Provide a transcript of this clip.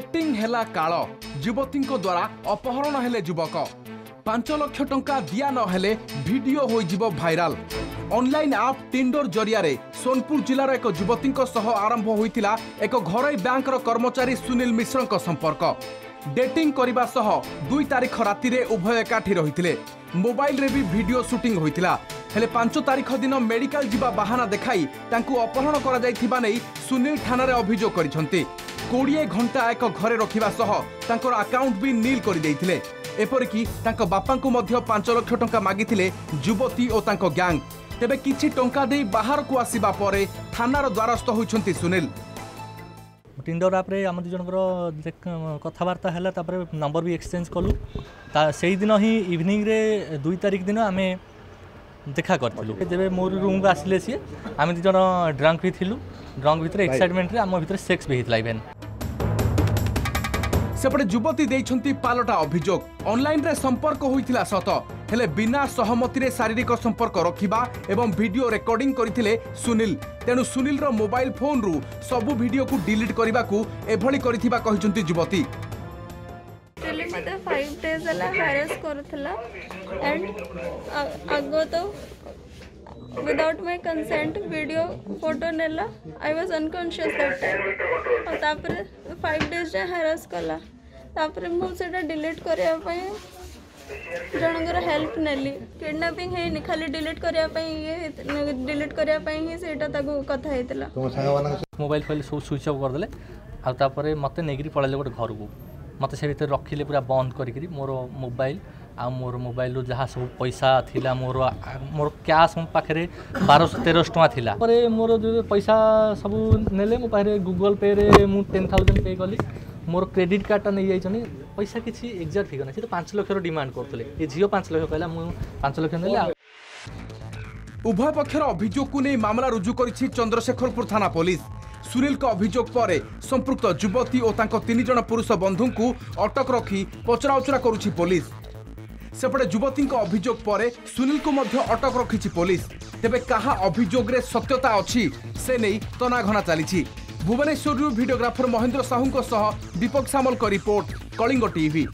Setting हेला काल युवती द्वारा अपहरण हेले युवक 5 लाख टंका दिया नहेले वीडियो हो भाइराल। ऑनलाइन आप टिंडर जरिया सोनपुर जिलार एक युवती आरंभ होता एक घर बैंक कर्मचारी सुनील मिश्र संपर्क डेटिंग करने सह 2 तारिख राति उभय एकाठी रही मोबाइल भी वीडियो शूटिंग होता हेले 5 तारिख दिन मेडिकल जीवा बाहाना देखाई अपहरण कर सुनील थाना अभियोग कर 20 घंटा एक घरे रखा सह तर आकाउंट भी नील करपरिकी बापा को 5 लाख टंका मागिले युवती और गैंग तेरे किसी टंका दे बाहर को आसवा पर थानार द्वारस्थ होती सुनील। टिंडर आप रे आम दुजन कथबार्ता है नंबर भी एक्सचेंज कलु से दिन ही इवनिंग रे 2 तारिख दिन आम देखा करूँ जब मो रूम को आसिले सी आम दुज ड्रंक भी थी ड्रंक भितर एक्साइटमेंट आम भर सेक्स भी होता इवेन सेपटे युवती देइछंती पालटा अभियोग। ऑनलाइन रे संपर्क होइथिला सत हेले बिना सहमति रे शारीरिक संपर्क रखिबा एवं वीडियो रेकॉर्डिंग करथिले सुनील तेनु सुनील रो मोबाइल फोन रु सबु वीडियो को डिलीट करबा को एभली करथिबा कहिसंती युवती। तो 5 डेज हला हैरेस करथला एंड अगो तो without my consent video photo नेला। I was unconscious that time और तापर 5 डेज जे हैरेस कला तापर मु सेटा डिलीट करया पय जनंगर हेल्प नेली किडनैपिंग हे नि खाली डिलीट करया पय ये डिलीट करया पय ही सेटा ताको कथा हेतला तुम संग वाला मोबाइल फाइल सब स्विच ऑफ कर देले आ तापर मते नेगिरी पळले गोटे घर को मत से भर रखिले पूरा बंद करी मोर मोबाइल आ मोर मोबाइल रू जहाँ सब पैसा थिला मोर मोर कैश मो पाखे 1213 टଙ୍କା थिला मोर जो पैसा सब नेले मो पाखे गूगल पे रे मु 10,000 पे कली मोर क्रेडिट कार्डटा नहीं जाइछनी पैसा किसी एग्जाक्ट फिगर ना सी तो 5 लाख डिमांड करथले ए झियो 5 लाख कहला मु 5 लाख नेला। उभय पक्षर अभियोग को नहीं मामला रुजु करिछि चंद्रशेखरपुर थाना पुलिस। सुनील का अभियोग पर संपुक्त युवती और तांको 3 जण पुरुष बंधु को अटक रखी पचराउचरा करुछि पुलिस। सेपटे युवती अभियोग पर सुनील को मध्य अटक रखी पुलिस तेबे कहा अभियोग रे सत्यता अछि से नहीं तनाघना चली। भुवनेश्वर वीडियोग्राफर महेंद्र साहू सह दीपक सामल का रिपोर्ट कलिंग टीवी।